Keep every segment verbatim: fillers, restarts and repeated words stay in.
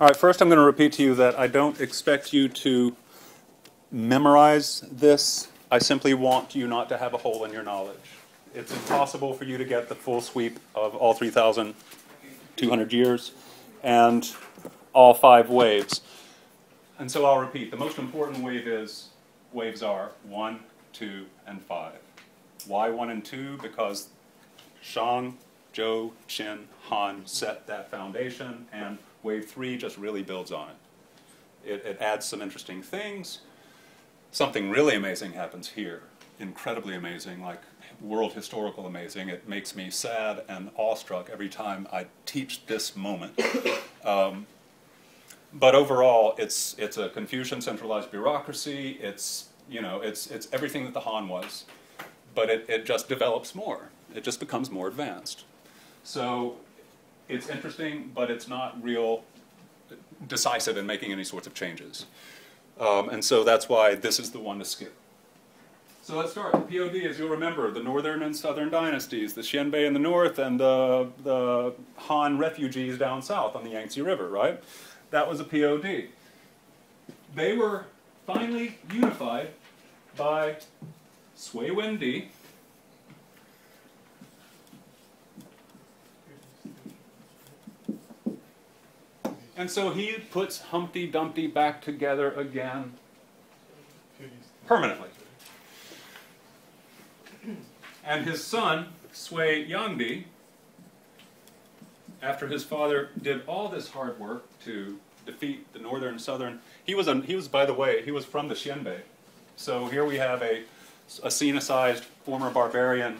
All right, first I'm going to repeat to you that I don't expect you to memorize this. I simply want you not to have a hole in your knowledge. It's impossible for you to get the full sweep of all three thousand two hundred years and all five waves. And so I'll repeat. The most important wave is, waves are one, two, and five. Why one and two? Because Shang, Zhou, Qin, Han set that foundation, and wave three just really builds on it. It, it adds some interesting things. Something really amazing happens here. Incredibly amazing, like world historical amazing. It makes me sad and awestruck every time I teach this moment. Um, but overall, it's it's a Confucian centralized bureaucracy. It's you know it's it's everything that the Han was, but it it just develops more. It just becomes more advanced. So it's interesting, but it's not real decisive in making any sorts of changes. Um, and so that's why this is the one to skip. So let's start. The P O D, as you'll remember, the northern and southern dynasties, the Xianbei in the north and the, the Han refugees down south on the Yangtze River, right? That was a P O D. They were finally unified by Sui Wendi, and so he puts Humpty Dumpty back together again permanently. And his son, Sui Yangdi, after his father did all this hard work to defeat the northern and southern, he was, a, he was by the way, he was from the Xianbei. So here we have a, a Sinicized former barbarian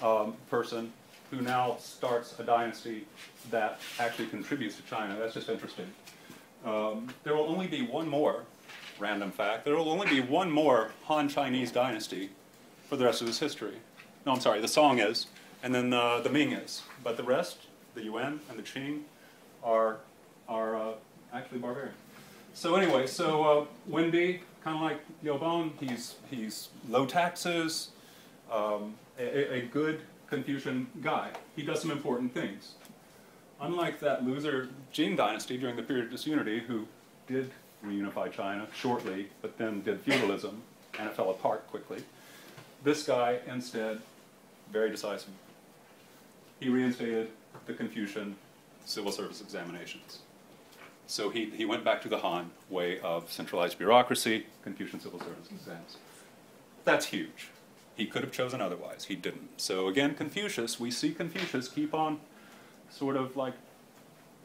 um, person who now starts a dynasty that actually contributes to China. That's just interesting. Um, there will only be one more, random fact, there will only be one more Han Chinese dynasty for the rest of this history. No, I'm sorry, the Song is, and then the, the Ming is. But the rest, the Yuan and the Qing, are, are uh, actually barbarian. So anyway, so uh, Wendi, kind of like Yobon, he's, he's low taxes, um, a, a good Confucian guy. He does some important things. Unlike that loser Jin dynasty during the period of disunity, who did reunify China shortly, but then did feudalism, and it fell apart quickly, this guy instead, very decisive, he reinstated the Confucian civil service examinations. So he, he went back to the Han way of centralized bureaucracy, Confucian civil service exams. That's huge. He could have chosen otherwise. He didn't. So again, Confucius, we see Confucius keep on sort of like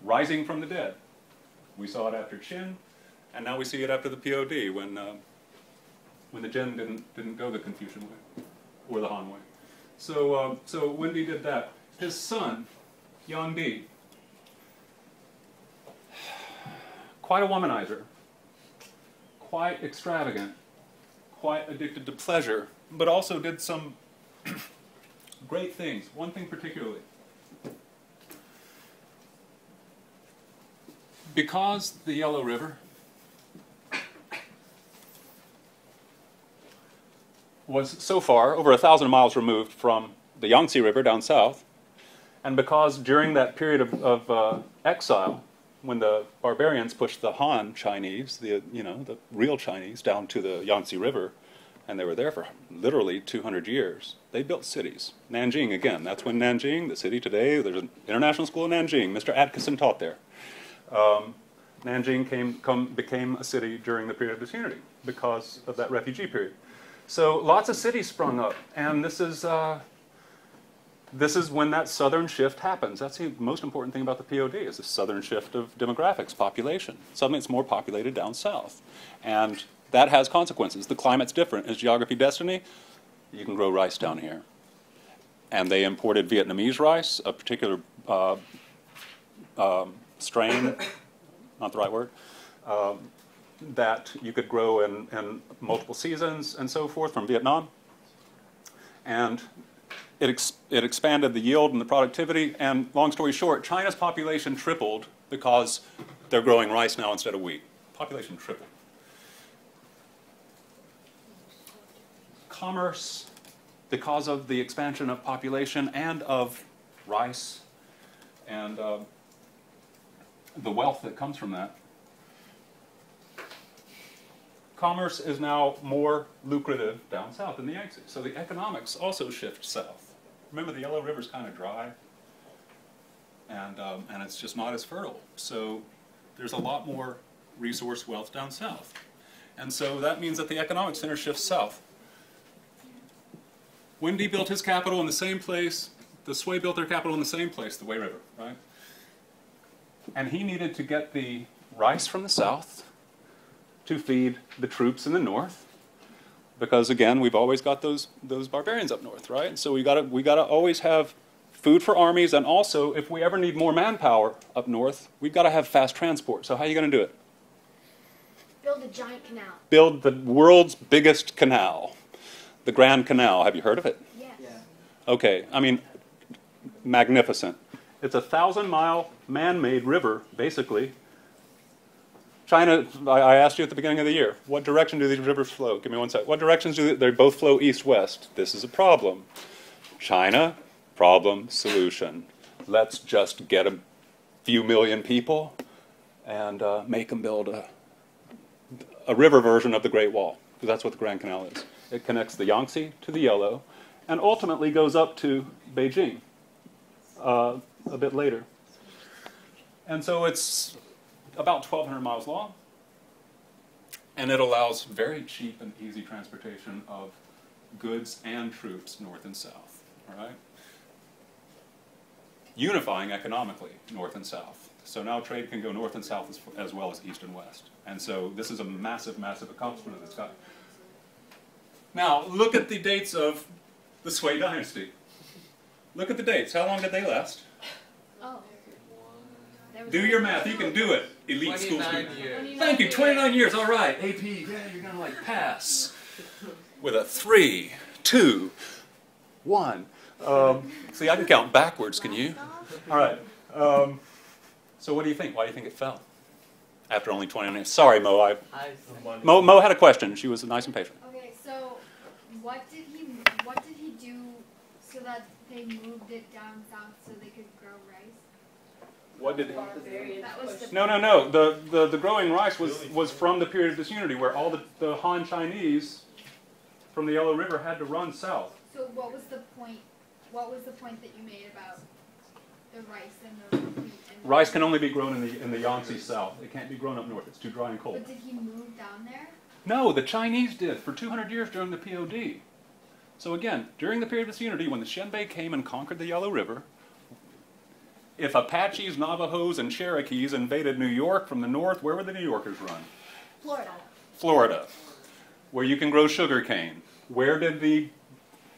rising from the dead. We saw it after Qin, and now we see it after the P O D when, uh, when the Jin didn't, didn't go the Confucian way or the Han way. So, uh, so Wendi did that. His son, Yangdi, quite a womanizer, quite extravagant, quite addicted to pleasure, but also did some great things. One thing particularly. Because the Yellow River was so far, over a thousand miles removed from the Yangtze River down south, and because during that period of, of uh, exile, when the barbarians pushed the Han Chinese, the, you know, the real Chinese, down to the Yangtze River, and they were there for literally two hundred years. They built cities. Nanjing, again, that's when Nanjing, the city today, there's an international school in Nanjing. Mister Atkinson taught there. Um, Nanjing came, come, became a city during the period of disunity because of that refugee period. So lots of cities sprung up, and this is, uh, this is when that southern shift happens. That's the most important thing about the P O D, is the southern shift of demographics, population. Suddenly it's more populated down south. And that has consequences. The climate's different. Is geography destiny? You can grow rice down here. And they imported Vietnamese rice, a particular uh, um, strain, not the right word, um, that you could grow in, in multiple seasons and so forth from Vietnam. And it, ex it expanded the yield and the productivity. And long story short, China's population tripled because they're growing rice now instead of wheat. Population tripled. Commerce, because of the expansion of population and of rice and uh, the wealth that comes from that. Commerce is now more lucrative down south in the Yangtze, so the economics also shift south. Remember, the Yellow River's kind of dry, and, um, and it's just not as fertile, so there's a lot more resource wealth down south. And so that means that the economic center shifts south. Wendi built his capital in the same place, the Sui built their capital in the same place, the Wei River, right? And he needed to get the rice from the south to feed the troops in the north, because again, we've always got those, those barbarians up north, right? So we gotta, we gotta always have food for armies, and also, if we ever need more manpower up north, we've gotta have fast transport. So how are you gonna do it? Build a giant canal. Build the world's biggest canal, the Grand Canal. Have you heard of it? Yes. Yeah. Okay, I mean, magnificent. It's a thousand mile man-made river, basically. China, I asked you at the beginning of the year, what direction do these rivers flow? Give me one sec. What directions do they, they both flow east-west? This is a problem. China, problem, solution. Let's just get a few million people and uh, make them build a, a river version of the Great Wall, because that's what the Grand Canal is. It connects the Yangtze to the Yellow and ultimately goes up to Beijing uh, a bit later. And so it's about twelve hundred miles long, and it allows very cheap and easy transportation of goods and troops north and south, all right? Unifying economically north and south. So now trade can go north and south as, as well as east and west. And so this is a massive, massive accomplishment of this guy. Now, look at the dates of the Sui dynasty. Look at the dates. How long did they last? Oh. Do your math. You can do it, elite school student. Years. Thank you. twenty-nine years. All right. A P, yeah, you're going to like pass with a three, two, one. Um, see, I can count backwards. Can you? All right. Um, so what do you think? Why do you think it fell after only twenty-nine years? Sorry, Mo. I, Mo, Mo had a question. She was nice and patient. Okay. So what did he, what did he do so that they moved it down south so they could grow rice? What did it? No, no, no. The, the, the growing rice was, was from the period of disunity, where all the, the Han Chinese from the Yellow River had to run south. So what was the point? What was the point that you made about the rice and the wheat? And rice can only be grown in the in the Yangtze south. It can't be grown up north. It's too dry and cold. But did he move down there? No, the Chinese did for two hundred years during the P O D. So again, during the period of disunity, when the Xianbei came and conquered the Yellow River. If Apaches, Navajos, and Cherokees invaded New York from the north, where would the New Yorkers run? Florida. Florida, where you can grow sugarcane. Where did the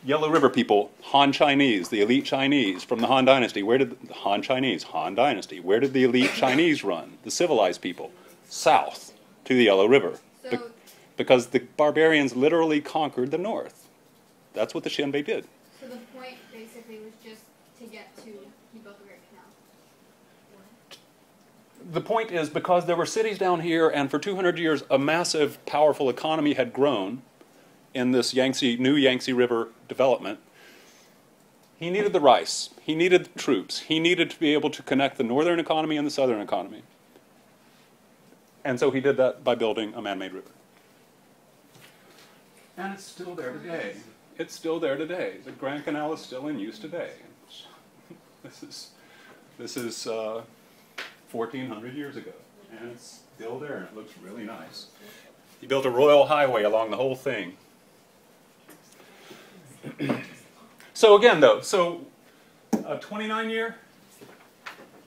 Yellow River people, Han Chinese, the elite Chinese from the Han Dynasty, where did the Han Chinese, Han Dynasty, where did the elite Chinese run, the civilized people? South to the Yellow River. So Be because the barbarians literally conquered the north. That's what the Xianbei did. So the point basically was just to get to... The point is, because there were cities down here, and for two hundred years a massive, powerful economy had grown in this Yangtze, new Yangtze River development, he needed the rice, he needed the troops, he needed to be able to connect the northern economy and the southern economy. And so he did that by building a man-made river. And it's still there today. It's still there today. The Grand Canal is still in use today. This is... This is uh, fourteen hundred years ago, and it's still there, and it looks really nice. He built a royal highway along the whole thing. So again, though, so a twenty-nine year,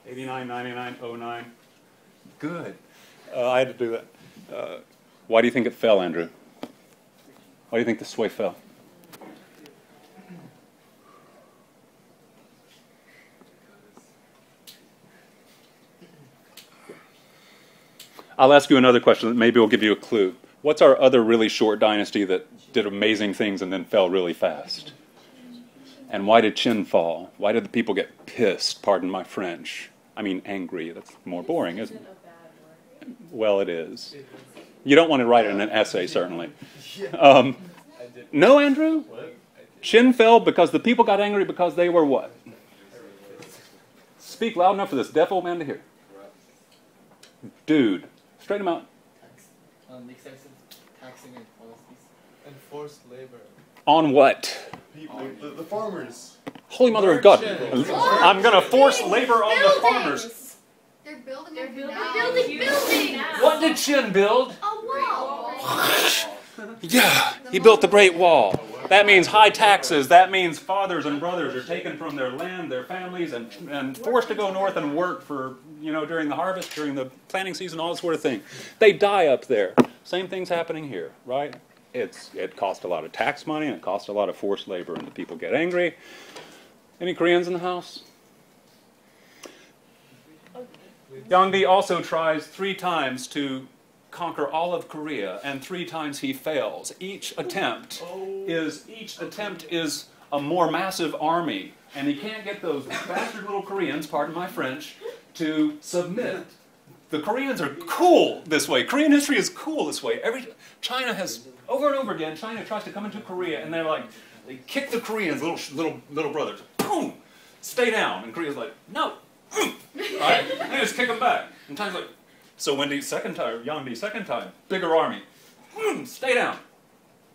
eighty-nine, ninety-nine, oh nine, good. Uh, I had to do that. Uh, why do you think it fell, Andrew? Why do you think the Sui fell? I'll ask you another question that maybe will give you a clue. What's our other really short dynasty that did amazing things and then fell really fast? And why did Qin fall? Why did the people get pissed? Pardon my French. I mean angry. That's more boring, isn't it? Well, it is. You don't want to write it in an essay, certainly. Um, no, Andrew? Qin fell because the people got angry because they were what? Speak loud enough for this deaf old man to hear. Dude, straighten them out. Tax, um, excessive taxing and policies. And forced labor. On what? People, the, the farmers. Holy mother of God. I'm going to force labor on the farmers. They're building They're building, building buildings. What did Qin build? A wall. Yeah, he built the Great Wall. That means high taxes. That means fathers and brothers are taken from their land, their families, and, and forced to go north and work for, you know, during the harvest, during the planting season, all that sort of thing. They die up there. Same thing's happening here, right? It's, it costs a lot of tax money, and it costs a lot of forced labor, and the people get angry. Any Koreans in the house? Yangdi also tries three times to conquer all of Korea, and three times he fails. Each attempt is each attempt is a more massive army, and he can't get those bastard little Koreans, pardon my French, to submit. The Koreans are cool this way. Korean history is cool this way. Every China has over and over again. China tries to come into Korea, and they're like, they kick the Koreans, little little little brothers. Boom, stay down. And Korea's like, no. All right, they just kick them back. And China's like. So Wendy's second time, Yangdi second time, bigger army. Mm, stay down.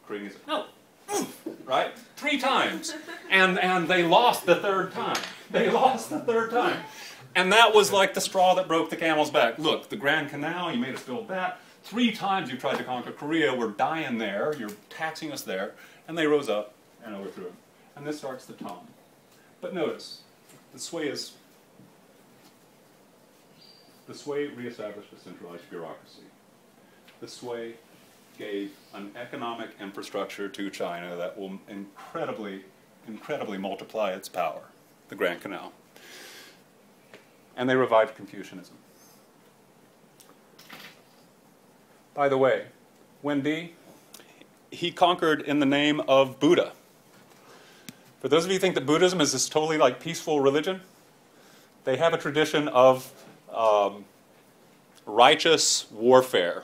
Koreans, no. Mm, right? Three times. And, and they lost the third time. They lost the third time. And that was like the straw that broke the camel's back. Look, the Grand Canal, you made us build that. Three times you tried to conquer Korea. We're dying there. You're taxing us there. And they rose up and overthrew him. And this starts the Tang. But notice, the sway is... The Sui reestablished a centralized bureaucracy. The Sui gave an economic infrastructure to China that will incredibly, incredibly multiply its power, the Grand Canal. And they revived Confucianism. By the way, Wendi, he conquered in the name of Buddha. For those of you who think that Buddhism is this totally like peaceful religion, they have a tradition of Um, righteous warfare.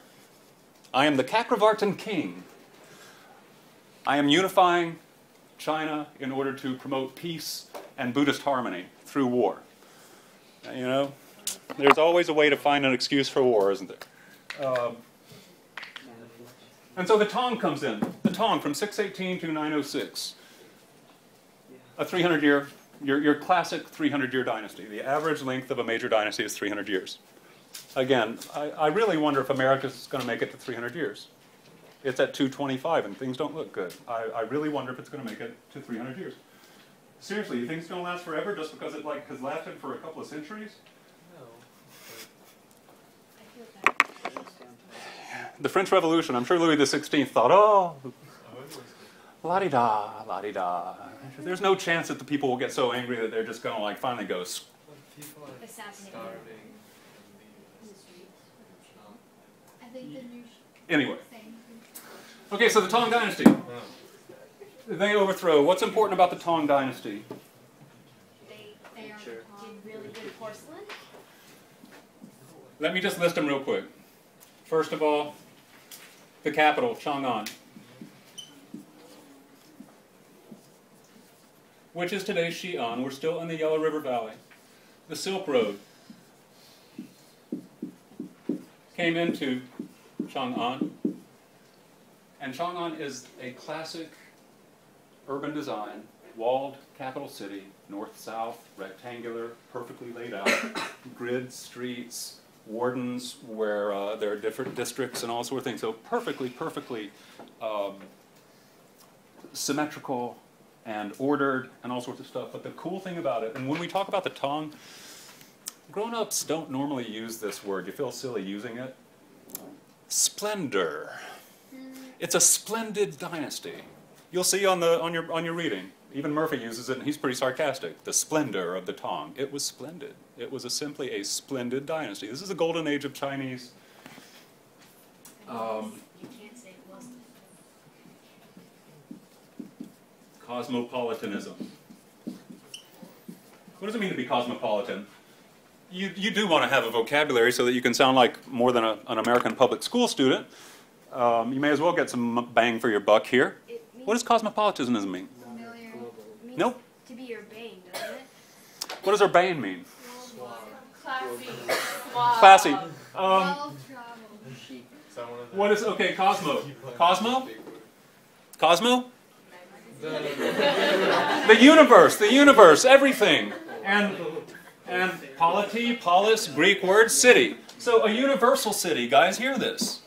I am the Kakravartin king. I am unifying China in order to promote peace and Buddhist harmony through war. You know, there's always a way to find an excuse for war, isn't there? Um, and so the Tang comes in. The Tang from six eighteen to nine oh six. A three hundred year Your, your classic three hundred year dynasty. The average length of a major dynasty is three hundred years. Again, I, I really wonder if America's going to make it to three hundred years. It's at two twenty-five and things don't look good. I, I really wonder if it's going to make it to three hundred years. Seriously, you think it's going to last forever just because it like has lasted for a couple of centuries? No. The French Revolution, I'm sure Louis the sixteenth thought, oh, la-di-da, la-di-da. There's no chance that the people will get so angry that they're just going to like finally go people are assassinating. Anyway. Okay, so the Tang Dynasty. They overthrow. What's important about the Tang Dynasty? They, they did really good porcelain. Let me just list them real quick. First of all, the capital, Chang'an, which is today's Xi'an. We're still in the Yellow River Valley. The Silk Road came into Chang'an. And Chang'an is a classic urban design, walled capital city, north-south, rectangular, perfectly laid out, grid streets, wardens where uh, there are different districts and all sorts of things. So perfectly, perfectly um, symmetrical, and ordered, and all sorts of stuff. But the cool thing about it, and when we talk about the Tang, grown-ups don't normally use this word. You feel silly using it. Splendor. It's a splendid dynasty. You'll see on, the, on, your, on your reading, even Murphy uses it, and he's pretty sarcastic. The splendor of the Tang. It was splendid. It was a, simply a splendid dynasty. This is the golden age of Chinese. Um, Cosmopolitanism. What does it mean to be cosmopolitan? You, you do want to have a vocabulary so that you can sound like more than a, an American public school student. Um, you may as well get some bang for your buck here. What does cosmopolitanism mean? Familiar. Nope. To be urbane, doesn't it? What does urbane mean? Classy. Classy. Um, what is okay? Cosmo, Cosmo, Cosmo. The universe, the universe, everything, and and polity, polis, Greek word, city. So a universal city, guys. Hear this.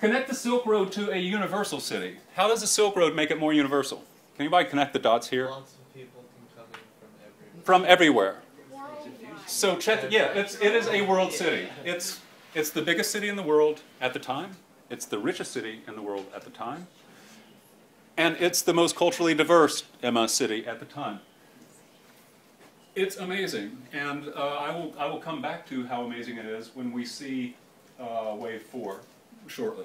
Connect the Silk Road to a universal city. How does the Silk Road make it more universal? Can anybody connect the dots here? Lots of people can come in from everywhere. From everywhere. So check. Yeah, it's it is a world city. It's it's the biggest city in the world at the time. It's the richest city in the world at the time. And it's the most culturally diverse Emma city at the time. It's amazing, and uh, I will I will come back to how amazing it is when we see uh, wave four shortly.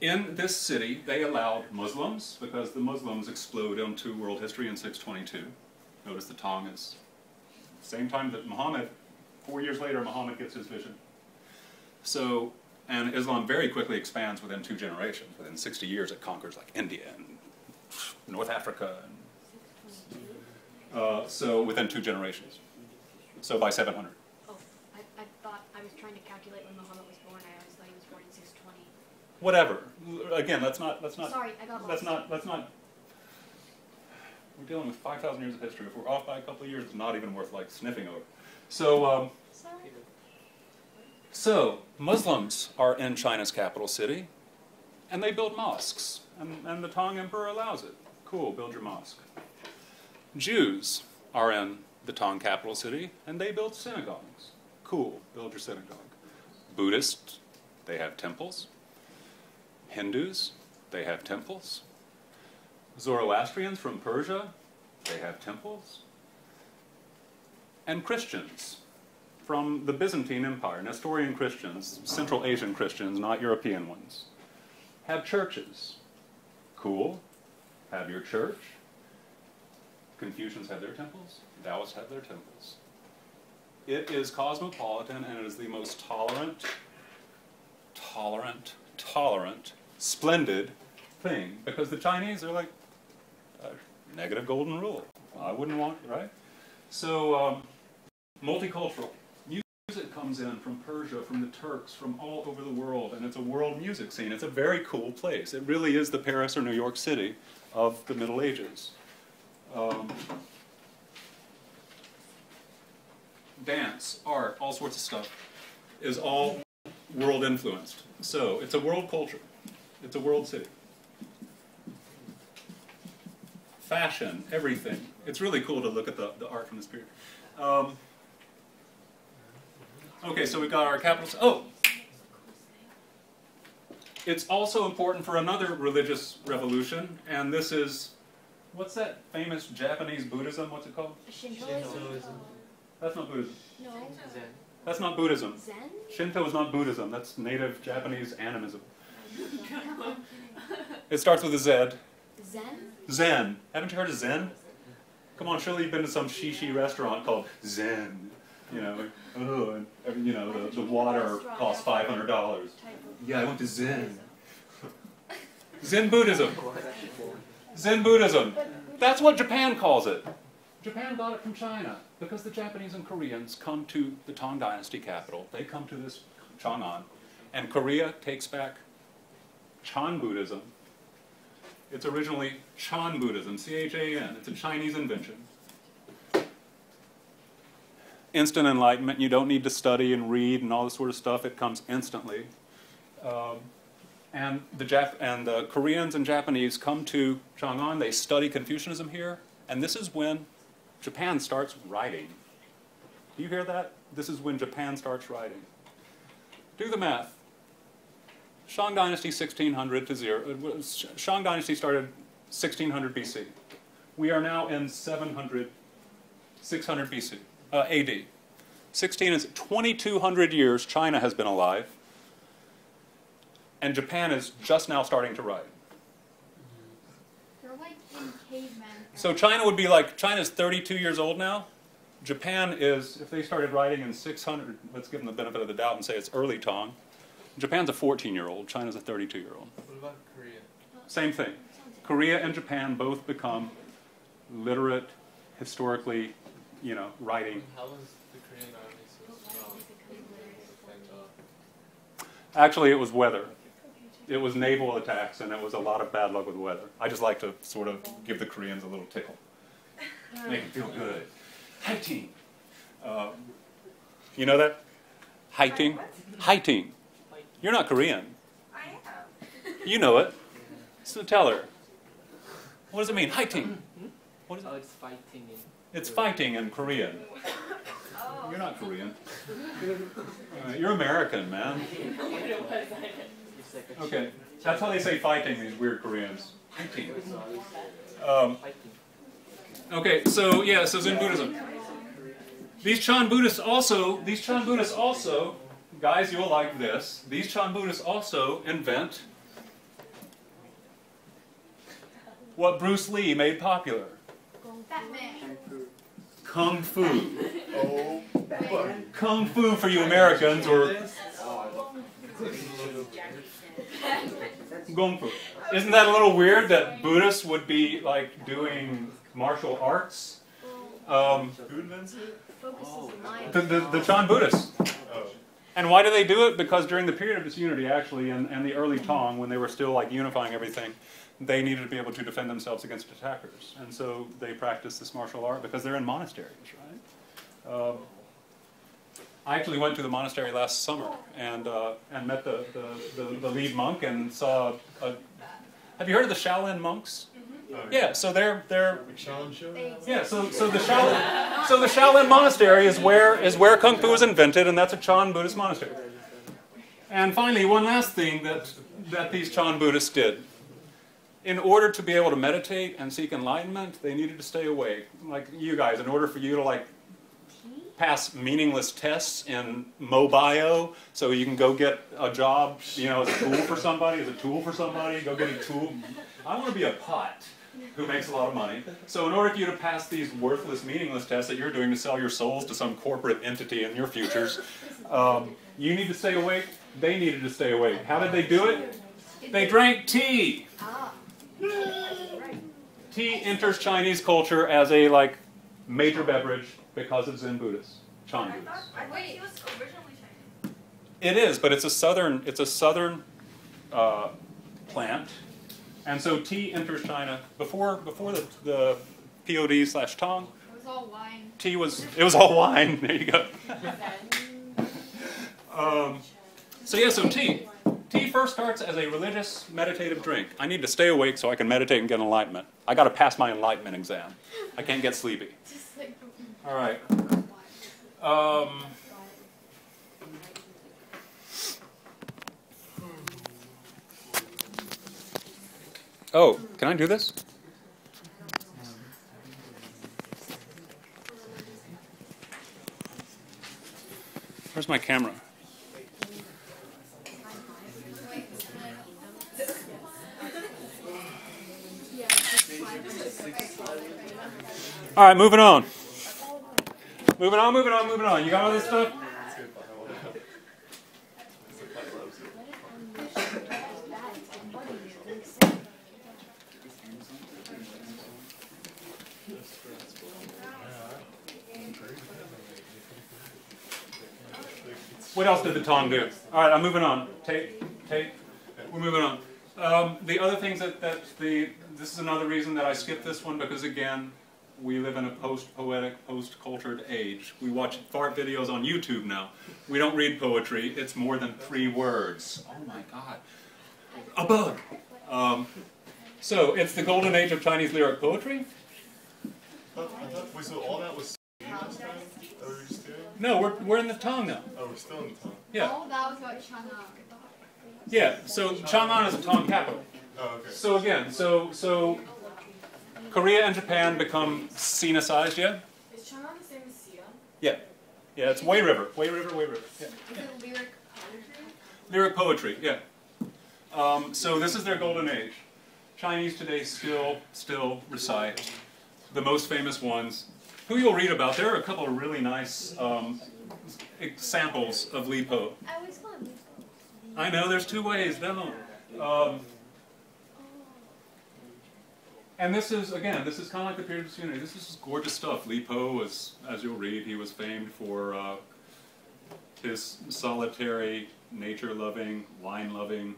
In this city, they allowed Muslims, because the Muslims explode into world history in six twenty-two. Notice the Tang is the same time that Muhammad, four years later, Muhammad gets his vision. So, and Islam very quickly expands within two generations. Within sixty years, it conquers like India and North Africa. And, uh, so within two generations. So by seven hundred. Oh, I, I thought I was trying to calculate when Muhammad was born. I always thought he was born in six twenty. Whatever. Again, let's not. Let's not. Sorry, I got lost. Let's not. Let's not. We're dealing with five thousand years of history. If we're off by a couple of years, it's not even worth like sniffing over. So, um, Sorry. so Muslims are in China's capital city, and they build mosques, and, and the Tang Emperor allows it. Cool, build your mosque. Jews are in the Tang capital city, and they build synagogues. Cool, build your synagogue. Buddhists, they have temples. Hindus, they have temples. Zoroastrians from Persia, they have temples. And Christians from the Byzantine Empire, Nestorian Christians, Central Asian Christians, not European ones, have churches. Cool, have your church. Confucians have their temples, Taoists have their temples. It is cosmopolitan, and it is the most tolerant, tolerant, tolerant, splendid thing, because the Chinese are like, uh, negative golden rule. I wouldn't want, right? So, um, multicultural. Music comes in from Persia, from the Turks, from all over the world, and it's a world music scene. It's a very cool place. It really is the Paris or New York City of the Middle Ages. Um, dance, art, all sorts of stuff is all world influenced. So, it's a world culture. It's a world city. Fashion, everything. It's really cool to look at the, the art from this period. Um, okay, so we've got our capitals. Oh! It's also important for another religious revolution, and this is, what's that famous Japanese Buddhism? What's it called? Shintoism. That's not Buddhism. No. Zen. That's not Buddhism. Zen? Shinto is not Buddhism. That's native Japanese animism. It starts with a Z. Zen? Zen. Haven't you heard of Zen? Come on, surely you've been to some shishi restaurant called Zen. You know, oh, and, you know, the, the water costs five hundred dollars. Yeah, I went to Zen. Zen Buddhism. Zen Buddhism. That's what Japan calls it. Japan got it from China, because the Japanese and Koreans come to the Tang Dynasty capital. They come to this Chang'an, and Korea takes back Chan Buddhism. It's originally Chan Buddhism, C H A N. It's a Chinese invention. Instant enlightenment. You don't need to study and read and all this sort of stuff. It comes instantly. Um, and, the Jap and the Koreans and Japanese come to Chang'an. They study Confucianism here. And this is when Japan starts writing. Do you hear that? This is when Japan starts writing. Do the math. Shang Dynasty sixteen hundred to zero. Shang Dynasty started sixteen hundred B C. We are now in seven hundred, six hundred B C, uh, A D. sixteen is twenty-two hundred years China has been alive, and Japan is just now starting to write. They're like in cavemen. So China would be like, China's thirty-two years old now. Japan is, if they started writing in six hundred, let's give them the benefit of the doubt and say it's early Tang. Japan's a fourteen-year-old. China's a thirty-two-year-old. What about Korea? Same thing. Korea and Japan both become literate, historically, you know, writing. How was the Korean army so strong? Actually, it was weather. It was naval attacks, and it was a lot of bad luck with weather. I just like to sort of give the Koreans a little tickle. Make them feel good. Haiting. Uh, you know that? Haiting. Haiting. You're not Korean. I am. You know it. So tell her. What does it mean? Haiting. What is it? Oh, it's fighting. It's fighting in Korean. Oh. You're not Korean. Uh, you're American, man. Okay, that's how they say fighting, these weird Koreans. Fighting. Um, okay, so yeah, so Zen Buddhism. These Chan Buddhists also, these Chan Buddhists also, guys, you'll like this. These Chan Buddhists also invent what Bruce Lee made popular. Kung Fu. Oh, Kung Fu for you Americans, or Kung Fu. Isn't that a little weird that Buddhists would be like doing martial arts? Um, the, the, the Chan Buddhists. And why do they do it? Because during the period of disunity, actually, and, and the early Tang, when they were still like unifying everything, they needed to be able to defend themselves against attackers. And so they practice this martial art because they're in monasteries, right? Uh, I actually went to the monastery last summer and, uh, and met the, the, the, the lead monk and saw a... Have you heard of the Shaolin monks? Mm-hmm. Yeah, so they're... they're yeah, so, so, the Shaolin, so the Shaolin monastery is where, is where Kung Fu was invented, and that's a Chan Buddhist monastery. And finally, one last thing that, that these Chan Buddhists did. In order to be able to meditate and seek enlightenment, they needed to stay awake. Like you guys, in order for you to like pass meaningless tests in MoBio, so you can go get a job, you know, as a tool for somebody, as a tool for somebody, go get a tool. I want to be a pot who makes a lot of money. So in order for you to pass these worthless, meaningless tests that you're doing to sell your souls to some corporate entity in your futures, um, you need to stay awake. They needed to stay awake. How did they do it? They drank tea. Tea enters Chinese culture as a like major beverage because of Zen Buddhists, Chan Buddhists. I thought it was originally Chinese. It is, but it's a southern, it's a southern uh, plant, and so tea enters China before before the, the P O D slash Tang. It was all wine. Tea was it was all wine. There you go. um, so yeah, so tea. Tea first starts as a religious, meditative drink. I need to stay awake so I can meditate and get enlightenment. I got to pass my enlightenment exam. I can't get sleepy. All right. Um, oh, can I do this? Where's my camera? All right, moving on. Moving on, moving on, moving on. You got all this stuff? What else did the Tang do? All right, I'm moving on. Tape, tape. We're moving on. Um, the other things that, that the, this is another reason that I skipped this one, because again, we live in a post-poetic, post-cultured age. We watch fart videos on YouTube now. We don't read poetry. It's more than three words. Oh my God. A bug. Um, so, it's the golden age of Chinese lyric poetry? I thought we saw all that was last time? That we were just doing? No, we're, we're in the Tang now. Oh, we're still in the Tang. Yeah. Oh, that was about Chang'an. Yeah, so Chang'an is a Tang capital. Oh, okay. So again, so so Korea and Japan become Sinicized, yeah? Is Chang'an the same as Xi'an? Yeah. Yeah, it's Wei River. Wei River, Wei River. Yeah. Is it lyric poetry? Lyric poetry, yeah. Um, so this is their golden age. Chinese today still, still recite the most famous ones. Who you'll read about, there are a couple of really nice um, examples of Li Po. I always call him Li Po. I know, there's two ways, don't. Um, and this is, again, this is kind of like the period of disunity. This is gorgeous stuff. Li Po was, as you'll read, he was famed for uh, his solitary nature-loving, wine-loving,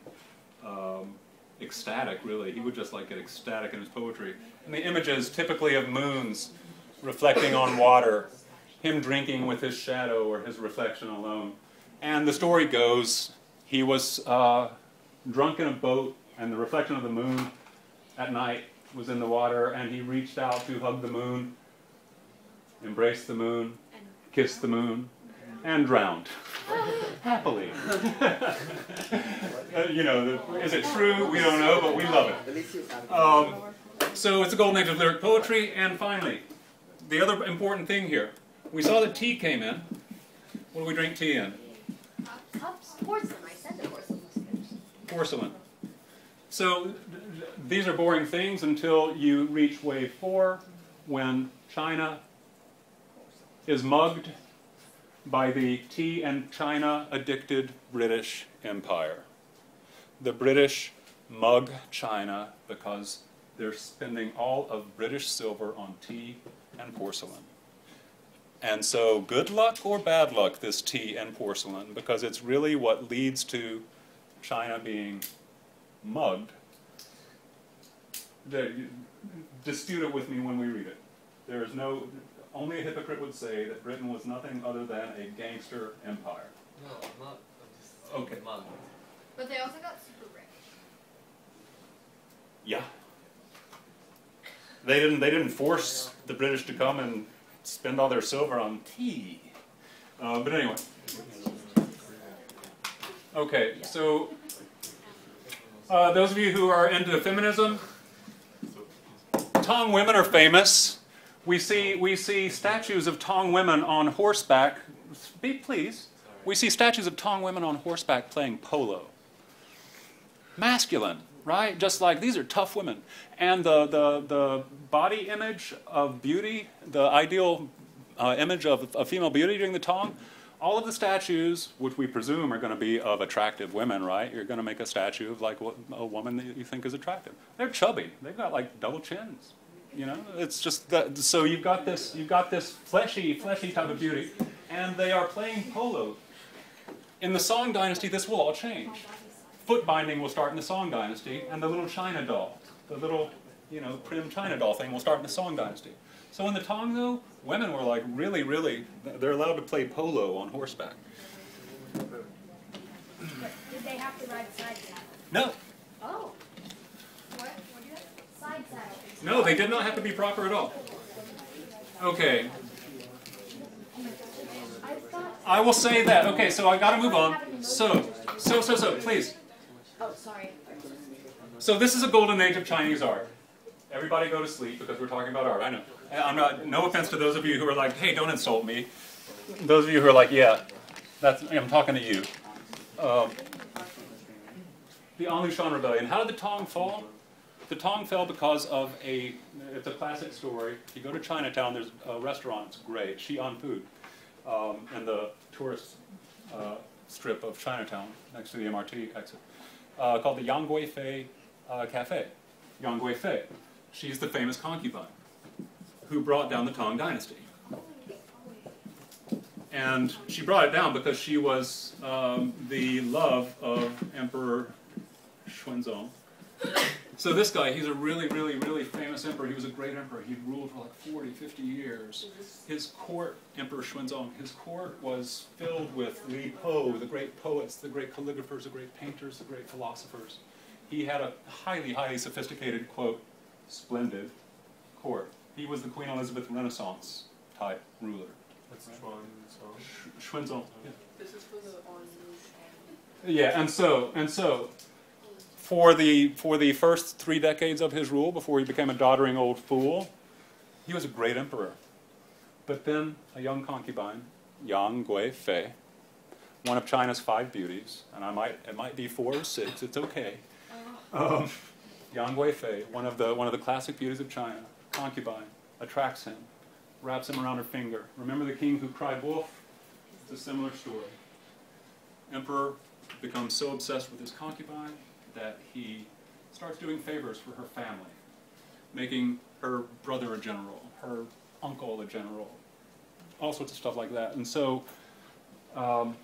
um, ecstatic, really. He would just like get ecstatic in his poetry. And the images typically of moons reflecting on water, him drinking with his shadow or his reflection alone. And the story goes, he was uh, drunk in a boat, and the reflection of the moon at night was in the water, and he reached out to hug the moon, embraced the moon, kissed the moon, and drowned. Happily. uh, you know, the, is it true? We don't know, but we love it. Um, so it's a golden age of lyric poetry, and finally, the other important thing here. We saw that tea came in. What do we drink tea in? Cups? Porcelain. I said the porcelain was good. Porcelain. So these are boring things until you reach wave four, when China is mugged by the tea and China addicted British Empire. The British mug China because they're spending all of British silver on tea and porcelain. And so good luck or bad luck, this tea and porcelain, because it's really what leads to China being mugged. Dispute it with me when we read it. There is no, only a hypocrite would say that Britain was nothing other than a gangster empire. No, not, I'm just okay. Mugged. But they also got super rich. Yeah. They didn't, they didn't force the British to come and spend all their silver on tea. Uh, but anyway. Okay, so uh, those of you who are into feminism, Tang women are famous. We see, we see statues of Tang women on horseback. Be please. We see statues of Tang women on horseback playing polo. Masculine. Right? Just like, these are tough women. And the, the, the body image of beauty, the ideal uh, image of, of female beauty during the Tang, all of the statues, which we presume are going to be of attractive women, right? You're going to make a statue of like a woman that you think is attractive. They're chubby. They've got like double chins. You know, it's just, that, so you've got this, you've got this fleshy, fleshy type of beauty. And they are playing polo. In the Song dynasty, this will all change. Foot binding will start in the Song dynasty, and the little China doll, the little, you know, prim China doll thing will start in the Song dynasty. So in the Tang, though, women were like really, really, they're allowed to play polo on horseback. But did they have to ride side saddle? No. Oh. What? What do you have? Side saddle. No, they did not have to be proper at all. Okay. I will say that. Okay, so I got to move on. So, so, so, so, please. Oh, sorry. So this is a golden age of Chinese art. Everybody go to sleep because we're talking about art. I know. I'm not. No offense to those of you who are like, hey, don't insult me. Those of you who are like, yeah, that's. I'm talking to you. Um, the An Lushan rebellion. How did the Tang fall? The Tang fell because of a. It's a classic story. If you go to Chinatown, there's a restaurant. It's great. Xi'an food, um, and the tourist uh, strip of Chinatown next to the M R T exit. Uh, called the Yang Guifei uh, Cafe. Yang Guifei. She's the famous concubine who brought down the Tang dynasty. And she brought it down because she was um, the love of Emperor Xuanzong. So this guy, he's a really, really, really famous emperor. He was a great emperor. He ruled for like forty, fifty years. His court, Emperor Xuanzong, his court was filled with Li Po, the great poets, the great calligraphers, the great painters, the great philosophers. He had a highly, highly sophisticated, quote, splendid court. He was the Queen Elizabeth Renaissance type ruler. That's Xuanzong. Xuanzong, yeah. This is for the An Lushan. Yeah, and so, and so, For the, for the first three decades of his rule, before he became a doddering old fool, he was a great emperor. But then a young concubine, Yang Guifei, one of China's five beauties, and I might, it might be four or six, it's okay. Um, Yang Guifei, one of the, one of the classic beauties of China, concubine, attracts him, wraps him around her finger. Remember the king who cried wolf? It's a similar story. Emperor becomes so obsessed with his concubine that he starts doing favors for her family, making her brother a general, her uncle a general, all sorts of stuff like that. And so um,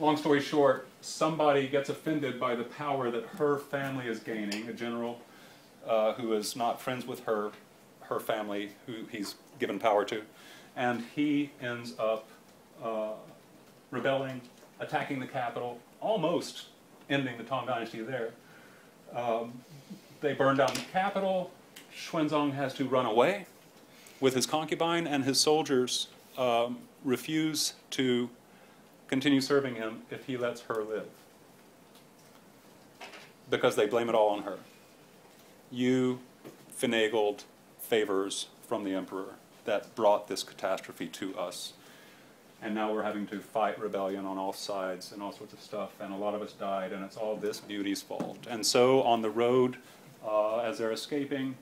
long story short, somebody gets offended by the power that her family is gaining, a general uh, who is not friends with her, her family, who he's given power to, and he ends up uh, rebelling, attacking the capital, almost ending the Tang dynasty there. Um, they burn down the capital. Xuanzong has to run away with his concubine, and his soldiers um, refuse to continue serving him if he lets her live, because they blame it all on her. You finagled favors from the emperor that brought this catastrophe to us, and now we're having to fight rebellion on all sides and all sorts of stuff, and a lot of us died, and it's all this beauty's fault. And so on the road, uh, as they're escaping,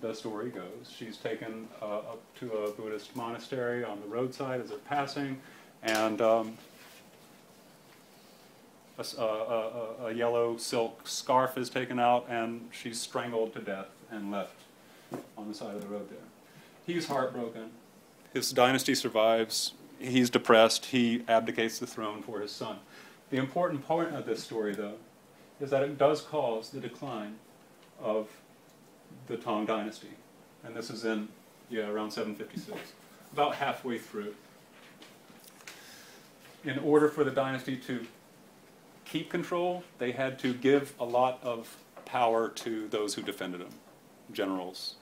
the story goes, she's taken uh, up to a Buddhist monastery on the roadside as they're passing, and um, a, a, a yellow silk scarf is taken out, and she's strangled to death and left on the side of the road there. He's heartbroken. His dynasty survives. He's depressed. He abdicates the throne for his son. The important point of this story, though, is that it does cause the decline of the Tang dynasty. And this is in, yeah, around seven fifty-six, about halfway through. In order for the dynasty to keep control, they had to give a lot of power to those who defended them, generals,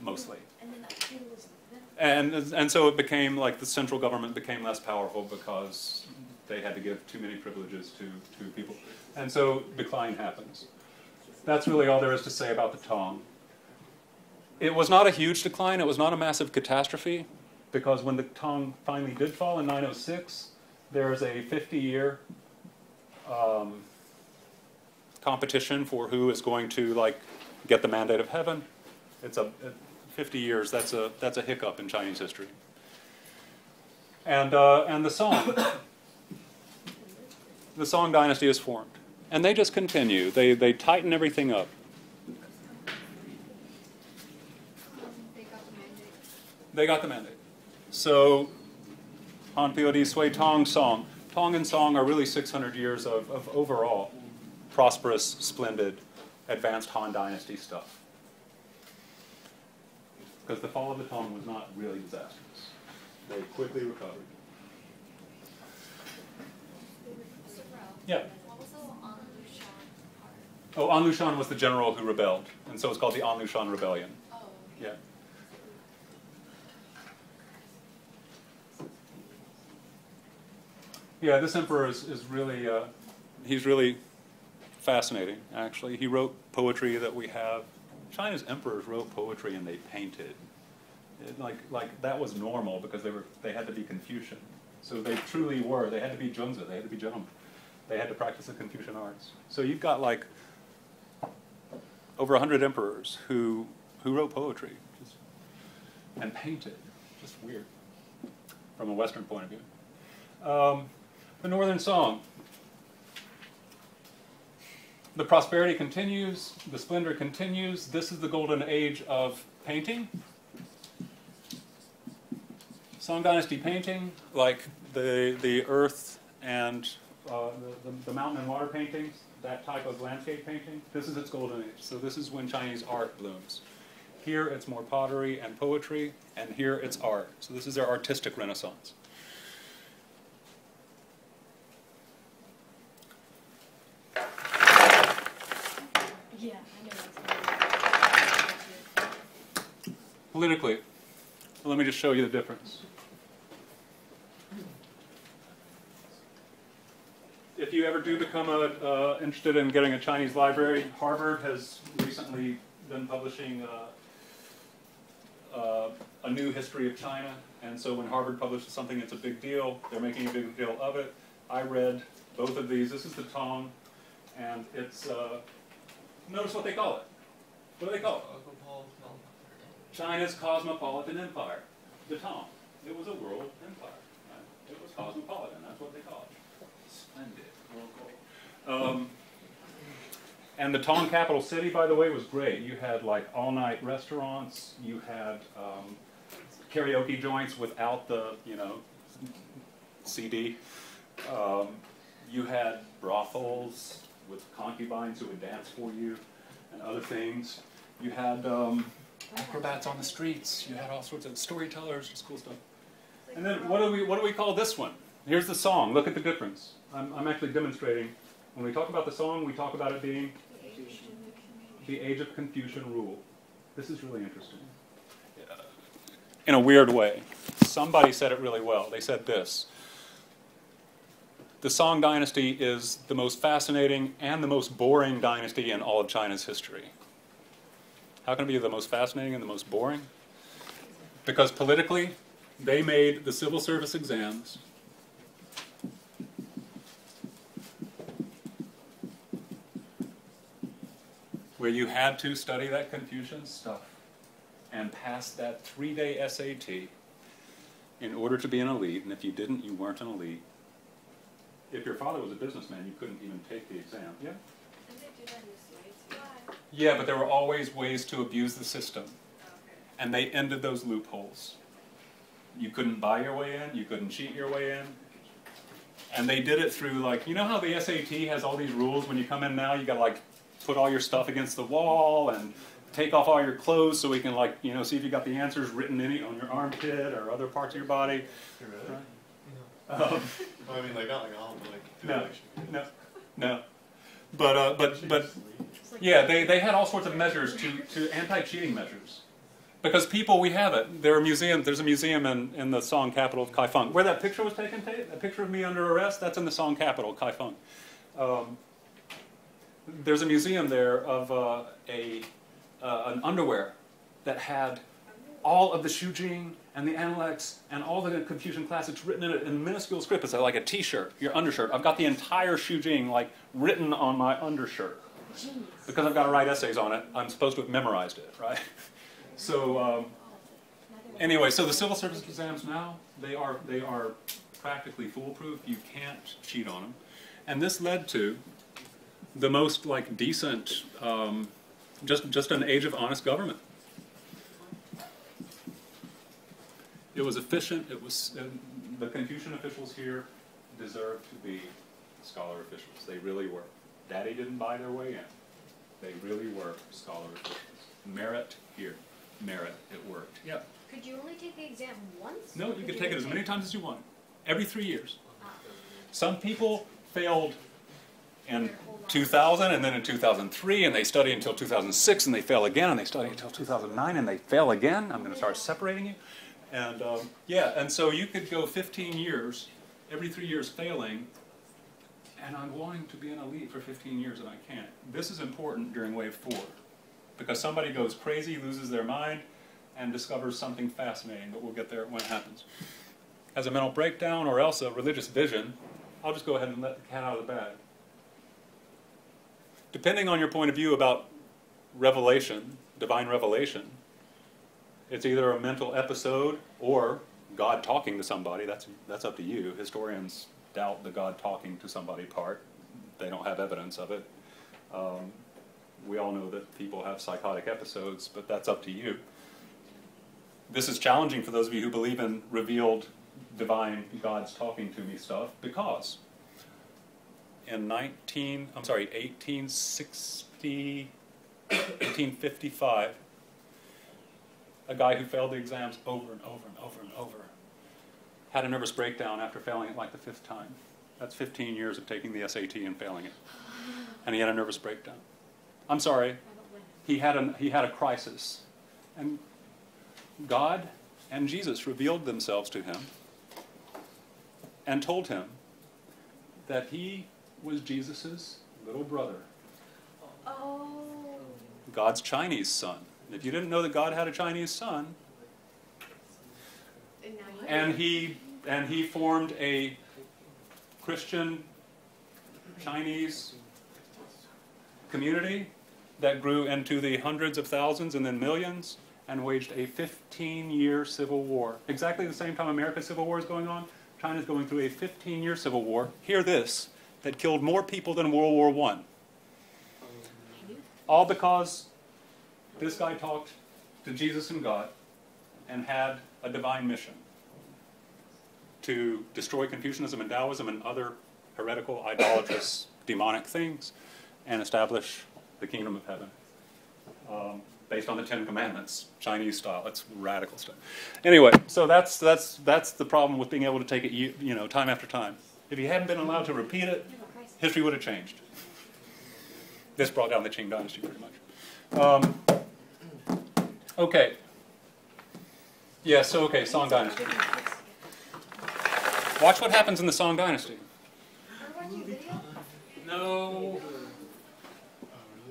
mostly. And then that was And, and so it became, like, the central government became less powerful because they had to give too many privileges to, to people. And so decline happens. That's really all there is to say about the Tang. It was not a huge decline. It was not a massive catastrophe, because when the Tang finally did fall in nine oh six, there is a fifty-year um, competition for who is going to, like, get the mandate of heaven. It's a... It, fifty years, that's a, that's a hiccup in Chinese history. And, uh, and the Song, the Song dynasty is formed. And they just continue. They, they tighten everything up. They got the mandate. They got the mandate. So, Han P O D, Sui, Tang, Song. Tang and Song are really six hundred years of, of overall prosperous, splendid, advanced Han dynasty stuff. Because the fall of the Tang was not really disastrous. They quickly recovered. Yeah. What was the An Lushan part? Oh, An Lushan was the general who rebelled. And so it's called the An Lushan Rebellion. Oh, okay. Yeah. Yeah, this emperor is, is really, uh, he's really fascinating, actually. He wrote poetry that we have. China's emperors wrote poetry and they painted. It, like, like that was normal because they were they had to be Confucian. So they truly were. They had to be Junzi. They had to be Zheng. They had to practice the Confucian arts. So you've got like over a hundred emperors who who wrote poetry just, and painted. Just weird from a Western point of view. Um, the Northern Song. The prosperity continues, the splendor continues. This is the golden age of painting. Song Dynasty painting, like the, the earth and uh, the, the mountain and water paintings, that type of landscape painting, this is its golden age. So this is when Chinese art blooms. Here it's more pottery and poetry, and here it's art. So this is their artistic renaissance. Yeah, I know that's politically, let me just show you the difference. If you ever do become a, uh, interested in getting a Chinese library, Harvard has recently been publishing uh, uh, a new history of China. And so when Harvard publishes something, it's a big deal. They're making a big deal of it. I read both of these. This is the Tang, and it's... Uh, Notice what they call it. What do they call it? China's Cosmopolitan Empire. The Tang. It was a world empire. Right? It was cosmopolitan. That's what they call it. Splendid. World gold. Um, and the Tang capital city, by the way, was great. You had like all-night restaurants. You had um, karaoke joints without the, you know, C D. Um, you had brothels with concubines who would dance for you and other things. You had um, acrobats on the streets. You had all sorts of storytellers, just cool stuff. And then what do we, what do we call this one? Here's the song. Look at the difference. I'm, I'm actually demonstrating. When we talk about the song, we talk about it being the age of Confucian rule. This is really interesting. In a weird way. Somebody said it really well. They said this. The Song dynasty is the most fascinating and the most boring dynasty in all of China's history. How can it be the most fascinating and the most boring? Because politically, they made the civil service exams where you had to study that Confucian stuff and pass that three-day S A T in order to be an elite, and if you didn't, you weren't an elite. If your father was a businessman, you couldn't even take the exam. Yeah? And they did that. Yeah, but there were always ways to abuse the system. Okay. And they ended those loopholes. You couldn't buy your way in, you couldn't cheat your way in. And they did it through, like, you know how the S A T has all these rules? When you come in now, you gotta, like, put all your stuff against the wall and take off all your clothes so we can, like, you know, see if you got the answers written in on your armpit or other parts of your body. Really? Right? No. Um, well, I mean, like, not like all, but like... No, no, no. But, uh, but, but, yeah, they, they had all sorts of measures to, to anti-cheating measures. Because people, we have it. There are museums, there's a museum in, in the Song capital of Kaifeng. Where that picture was taken, a picture of me under arrest, that's in the Song capital, Kaifeng. Um, there's a museum there of uh, a... Uh, an underwear that had all of the Shujing and the Analects and all the Confucian classics written in it in minuscule script. It's like a t-shirt, your undershirt. I've got the entire Shujing, like, written on my undershirt. Jeez. Because I've got to write essays on it. I'm supposed to have memorized it, right? So, um, anyway, so the civil service exams now, they are, they are practically foolproof. You can't cheat on them. And this led to the most, like, decent... Um, Just, just an age of honest government. It was efficient. It was uh, the Confucian officials here deserved to be scholar officials. They really were. Daddy didn't buy their way in. They really were scholar officials. Merit here. Merit. It worked. Yeah. Could you only take the exam once? No, you could take it as many times as you want. Every three years. Some people failed in two thousand, and then in two thousand three, and they study until two thousand six, and they fail again, and they study until two thousand nine, and they fail again. I'm going to start separating you. And um, yeah, and so you could go fifteen years, every three years failing, and I'm going to be an elite for fifteen years, and I can't. This is important during wave four, because somebody goes crazy, loses their mind, and discovers something fascinating, but we'll get there when it happens. Has a mental breakdown or else a religious vision, I'll just go ahead and let the cat out of the bag. Depending on your point of view about revelation, divine revelation, it's either a mental episode or God talking to somebody. That's, that's up to you. Historians doubt the God talking to somebody part. They don't have evidence of it. Um, we all know that people have psychotic episodes, but that's up to you. This is challenging for those of you who believe in revealed divine God's talking to me stuff because... In nineteen, I'm sorry, eighteen sixty, eighteen fifty-five, a guy who failed the exams over and over and over and over had a nervous breakdown after failing it like the fifth time. That's fifteen years of taking the S A T and failing it. And he had a nervous breakdown. I'm sorry, he had a, he had a crisis. And God and Jesus revealed themselves to him and told him that he was Jesus' little brother. Oh. God's Chinese son. And if you didn't know that God had a Chinese son, and he, and he formed a Christian Chinese community that grew into the hundreds of thousands and then millions and waged a fifteen-year civil war. Exactly the same time America's civil war is going on, China's going through a fifteen-year civil war. Hear this. That killed more people than World War One. All because this guy talked to Jesus and God and had a divine mission to destroy Confucianism and Taoism and other heretical, idolatrous, demonic things, and establish the kingdom of heaven um, based on the Ten Commandments, Chinese style. It's radical stuff. Anyway, so that's that's that's the problem with being able to take it, you, you know, time after time. If you hadn't been allowed to repeat it, history would have changed. This brought down the Qing dynasty pretty much. Um, okay. Yeah, so okay, Song dynasty. Watch what happens in the Song dynasty. No.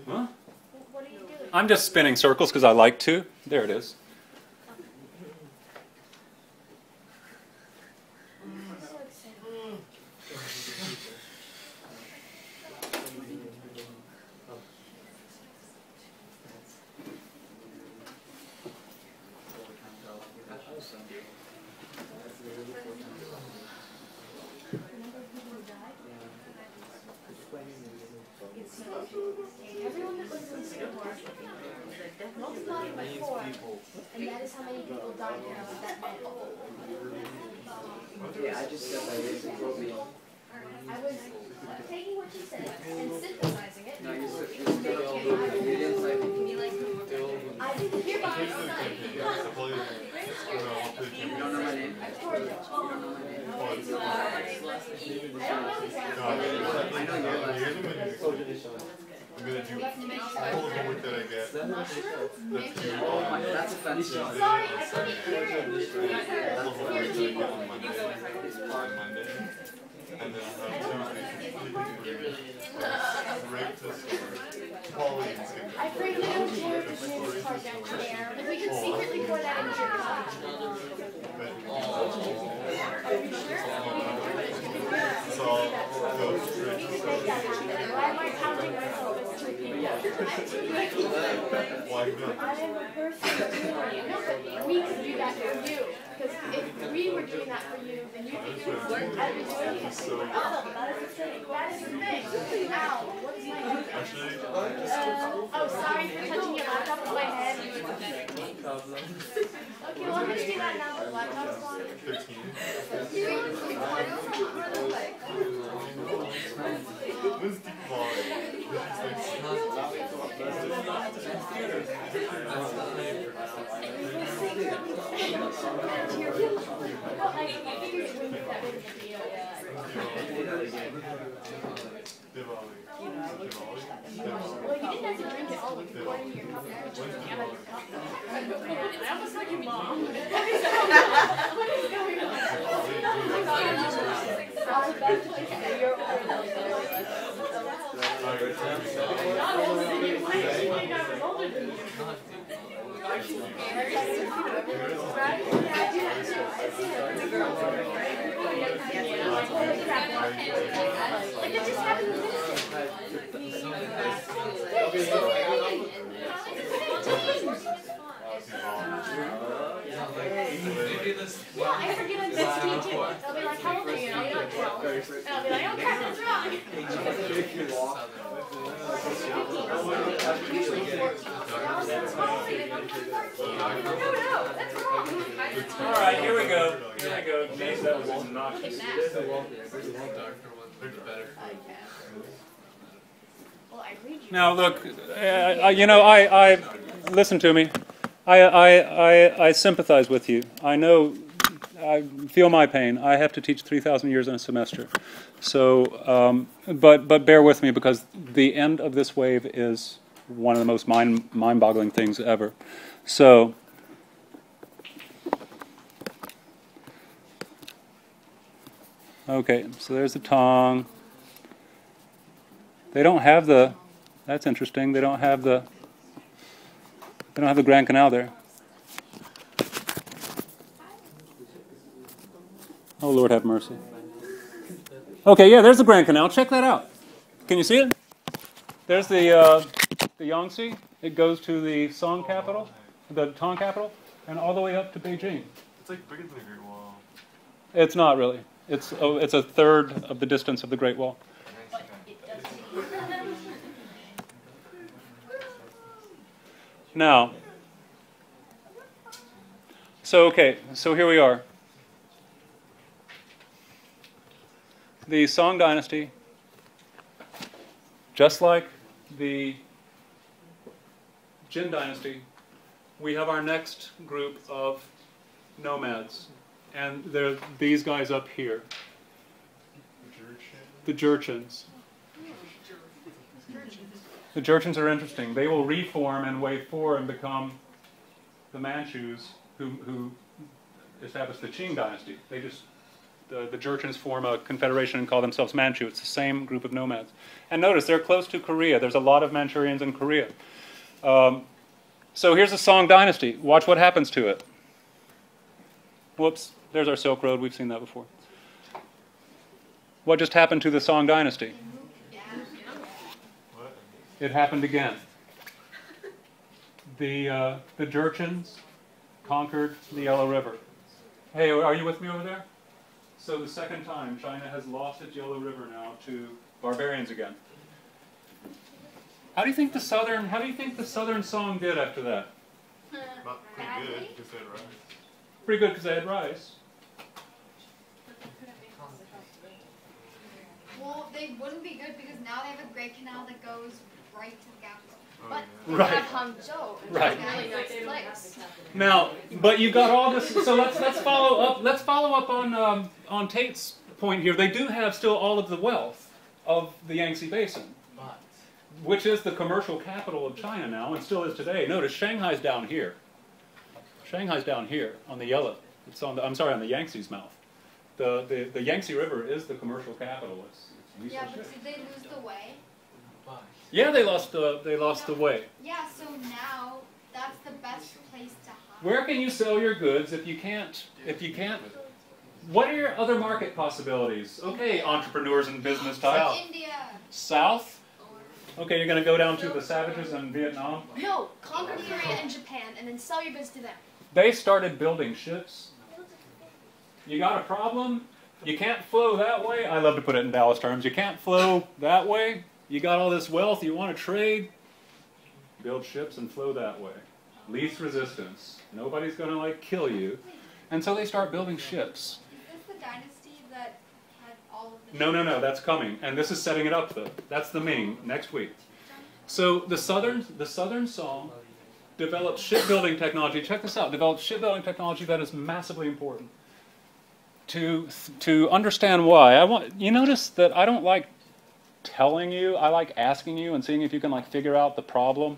Huh? I'm just spinning circles because I like to. There it is. Now look, uh, you know, I, I listen to me. I, I, I, I sympathize with you. I know, I feel my pain. I have to teach three thousand years in a semester. So, um, but but bear with me, because the end of this wave is one of the most mind mind-boggling things ever. So, okay. So there's the Tang. They don't have the. That's interesting. They don't have the. They don't have the Grand Canal there. Oh Lord, have mercy. Okay, yeah, there's the Grand Canal. Check that out. Can you see it? There's the uh, the Yangtze. It goes to the Song capital, the Tang capital, and all the way up to Beijing. It's like bigger than the Great Wall. It's not really. It's oh, it's a third of the distance of the Great Wall. Now, so okay, so here we are. the Song dynasty, just like the Jin dynasty, we have our next group of nomads, and they're these guys up here, the Jurchens. The Jurchens are interesting. They will reform and wave four and become the Manchus who, who established the Qing dynasty. They just the, the Jurchens form a confederation and call themselves Manchu. It's the same group of nomads. And notice they're close to Korea. There's a lot of Manchurians in Korea. Um, so here's the Song dynasty. Watch what happens to it. Whoops, there's our Silk Road. We've seen that before. What just happened to the Song dynasty? It happened again. The, uh, the Jurchens conquered the Yellow River. Hey, are you with me over there? So the second time, China has lost its Yellow River now to barbarians again. How do you think the southern? How do you think the southern Song did after that? Not pretty good, because they had rice. Pretty good because they had rice. Well, they wouldn't be good because now they have a Grand Canal that goes right to the capital. But we right. got Hangzhou, and right. really nice place. Now, but you got all this. So let's let's follow up. Let's follow up on um, on Tate's point here. They do have still all of the wealth of the Yangtze Basin, but which is the commercial capital of China now, and still is today. Notice Shanghai's down here. Shanghai's down here on the Yellow. It's on the. I'm sorry, on the Yangtze's mouth. The the, the Yangtze River is the commercial capital. It's, it's yeah, but did they lose the way? Yeah, they lost the they lost the way. Yeah, so now that's the best place to hide. Where can you sell your goods if you can't if you can't? What are your other market possibilities? Okay, entrepreneurs and business types. India. South. Okay, you're going to go down to the savages in Vietnam. No, conquer Korea and Japan, and then sell your goods to them. They started building ships. You got a problem? You can't flow that way. I love to put it in Dallas terms. You can't flow that way. You got all this wealth, you want to trade, build ships and flow that way. Least resistance. Nobody's going to, like, kill you. And so they start building ships. Is this the dynasty that had all of the... No, no, no, that's coming. And this is setting it up, though. That's the Ming, next week. So the southern, the southern Song developed shipbuilding technology. Check this out. Developed shipbuilding technology that is massively important. To, to understand why, I want, you notice that I don't like... telling you, I like asking you and seeing if you can like figure out the problem.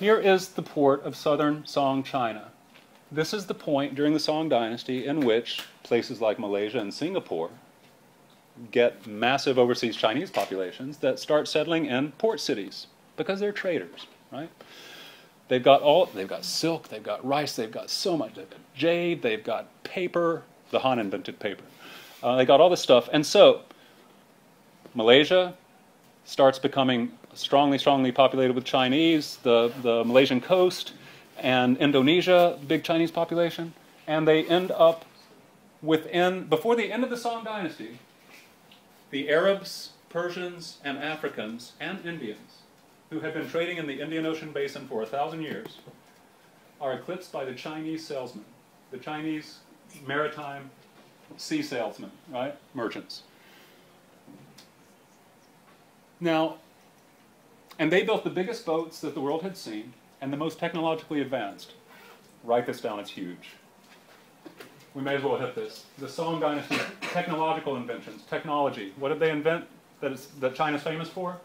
Here is the port of southern Song China. This is the point during the Song dynasty in which places like Malaysia and Singapore get massive overseas Chinese populations that start settling in port cities because they're traders, right? They've got all, they've got silk, they've got rice, they've got so much, they've got jade, they've got paper. The Han invented paper. Uh, they got all this stuff, and so Malaysia starts becoming strongly, strongly populated with Chinese, the, the Malaysian coast, and Indonesia, big Chinese population, and they end up within, before the end of the Song dynasty, the Arabs, Persians, and Africans, and Indians, who had been trading in the Indian Ocean basin for a thousand years, are eclipsed by the Chinese salesmen, the Chinese maritime sea salesmen, right, merchants. Now, and they built the biggest boats that the world had seen, and the most technologically advanced. Write this down, it's huge. We may as well hit this. The Song dynasty, technological inventions, technology. What did they invent that, is, that China's famous for?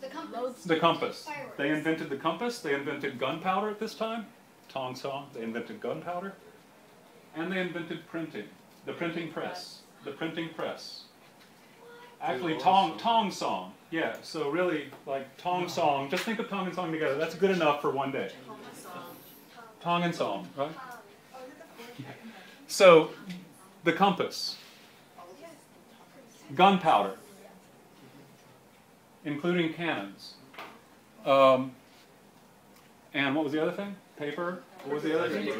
The compass. The compass. They invented the compass, they invented gunpowder at this time. Tang Song, they invented gunpowder. And they invented printing, the printing press, the printing press. Actually, Tong, Tong Song. Yeah, so really, like, Tong Song. Just think of Tong and Song together. That's good enough for one day. Tong and Song, right? Yeah. So, the compass. Gunpowder. Including cannons. Um, and what was the other thing? Paper? What was the other thing?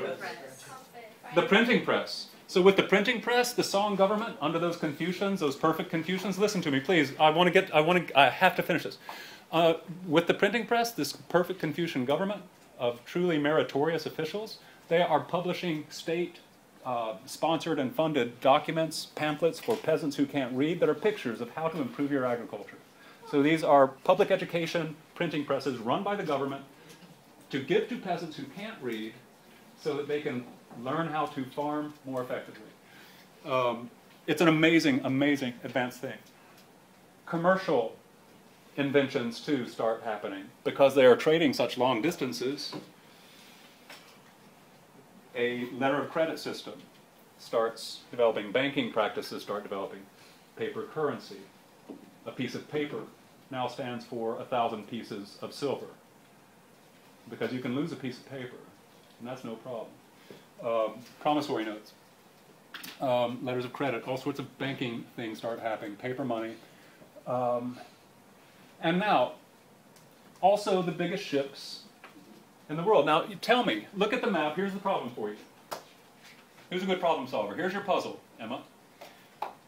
The printing press. So with the printing press, the Song government, under those Confucians, those perfect Confucians, listen to me, please. I want to get, I want to, I have to finish this. Uh, with the printing press, this perfect Confucian government of truly meritorious officials, they are publishing state uh, sponsored and funded documents, pamphlets for peasants who can't read that are pictures of how to improve your agriculture. So these are public education printing presses run by the government to give to peasants who can't read so that they can learn how to farm more effectively. Um, it's an amazing, amazing advanced thing. Commercial inventions too start happening because they are trading such long distances. A letter of credit system starts developing, banking practices start developing, paper currency. A piece of paper now stands for a thousand pieces of silver because you can lose a piece of paper and that's no problem. Um, promissory notes, um, letters of credit, all sorts of banking things start happening, paper money. Um, and now, also the biggest ships in the world. Now, you tell me, look at the map, here's the problem for you. Here's a good problem solver. Here's your puzzle, Emma.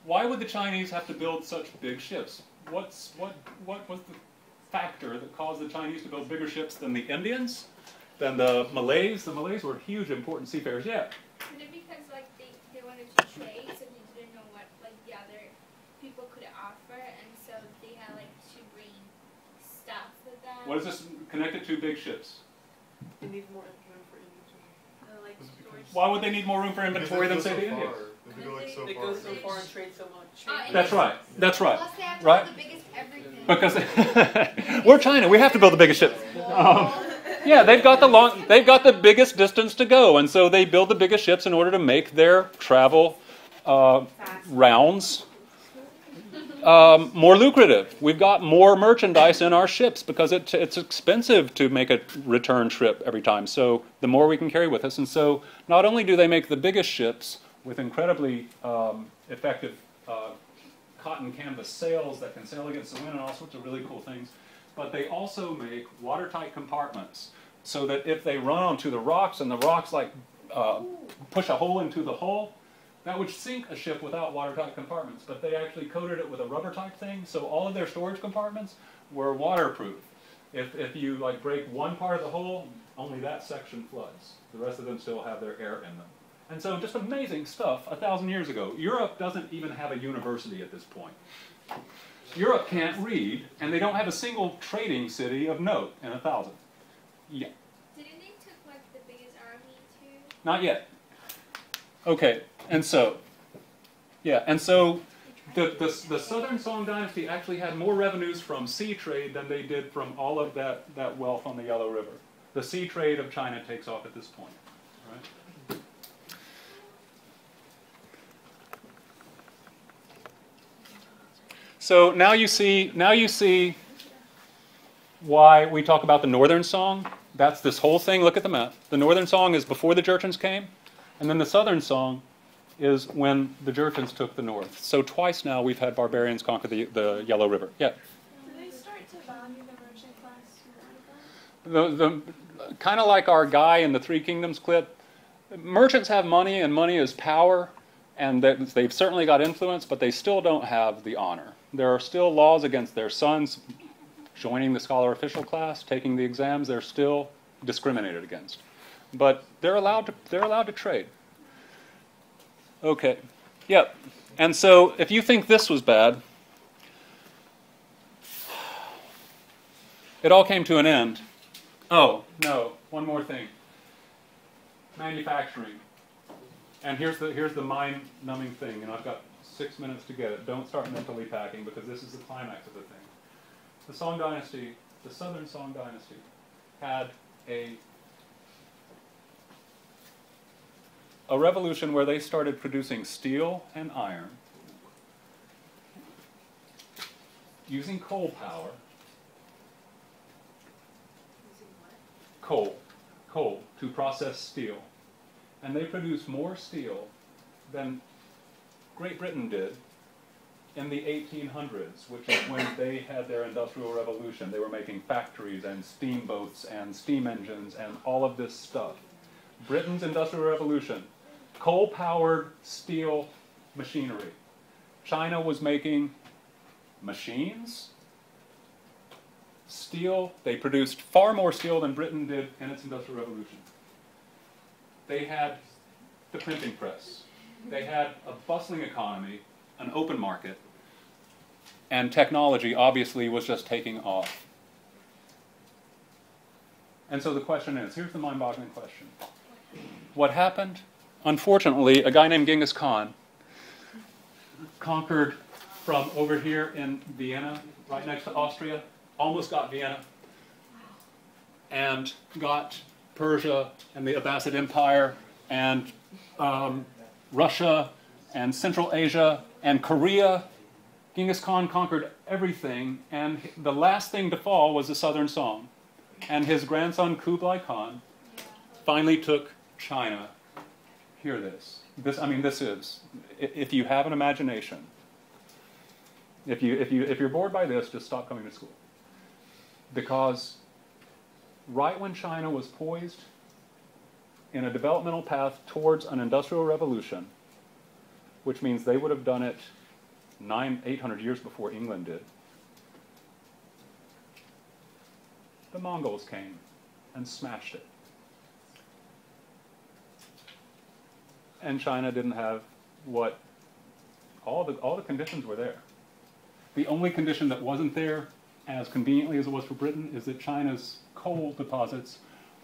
Why would the Chinese have to build such big ships? What's, what, what was the factor that caused the Chinese to build bigger ships than the Indians, than the Malays? The Malays were huge, important seafarers, yeah. Isn't it because like, they, they wanted to trade, so they didn't know what like the other people could offer, and so they had like to bring stuff with them? What is this connected to big ships? They need more room for inventory. Uh, like Why would they need more room for inventory than say the Indians? They go, like so they go so far and trade so much. Uh, That's right. That's right. Plus they have to right? build the biggest everything. Because we're China, we have to build the biggest ship. Um, yeah, they've got the long, they've got the biggest distance to go, and so they build the biggest ships in order to make their travel uh, rounds Um, more lucrative. We've got more merchandise in our ships because it, it's expensive to make a return trip every time. So the more we can carry with us. And so not only do they make the biggest ships with incredibly um, effective uh, cotton canvas sails that can sail against the wind and all sorts of really cool things, but they also make watertight compartments so that if they run onto the rocks and the rocks like uh, push a hole into the hull, that would sink a ship without watertight compartments, but they actually coated it with a rubber type thing, so all of their storage compartments were waterproof. If, if you like break one part of the hull, only that section floods. The rest of them still have their air in them. And so just amazing stuff a thousand years ago. Europe doesn't even have a university at this point. Europe can't read, and they don't have a single trading city of note in a thousand. Yeah. Didn't they took like the biggest army too? Not yet. Okay. And so, yeah, and so the, the, the Southern Song Dynasty actually had more revenues from sea trade than they did from all of that, that wealth on the Yellow River. The sea trade of China takes off at this point. Right? So now you see, now you see why we talk about the Northern Song. That's this whole thing. Look at the map. The Northern Song is before the Jurchens came, and then the Southern Song is when the Jurchens took the north. So twice now we've had barbarians conquer the, the Yellow River. Yeah? Did they start to value the merchant class? The, the, kind of like our guy in the Three Kingdoms clip, merchants have money and money is power, and they've certainly got influence, but they still don't have the honor. There are still laws against their sons joining the scholar official class, taking the exams. They're still discriminated against. But they're allowed to, they're allowed to trade. Okay, yep. And so if you think this was bad, it all came to an end. Oh, no, one more thing. Manufacturing. And here's the, here's the mind-numbing thing, and I've got six minutes to get it. Don't start mentally packing because this is the climax of the thing. The Song Dynasty, the Southern Song Dynasty, had a A revolution where they started producing steel and iron, using coal power. Using what? Coal. Coal to process steel. And they produced more steel than Great Britain did in the eighteen hundreds, which is when they had their industrial revolution. They were making factories and steamboats and steam engines and all of this stuff. Britain's Industrial Revolution. Coal-powered steel machinery. China was making machines, steel. They produced far more steel than Britain did in its Industrial Revolution. They had the printing press. They had a bustling economy, an open market, and technology obviously was just taking off. And so the question is, here's the mind-boggling question. What happened? Unfortunately, a guy named Genghis Khan conquered from over here in Vienna, right next to Austria, almost got Vienna, and got Persia and the Abbasid Empire and um, Russia and Central Asia and Korea. Genghis Khan conquered everything, and the last thing to fall was the southern Song. And his grandson Kublai Khan finally took China. Hear this. This, I mean, this is, if you have an imagination, if, you, if, you, if you're bored by this, just stop coming to school. Because right when China was poised in a developmental path towards an industrial revolution, which means they would have done it nine, eight hundred years before England did, the Mongols came and smashed it. And China didn't have what, all the, all the conditions were there. The only condition that wasn't there, as conveniently as it was for Britain, is that China's coal deposits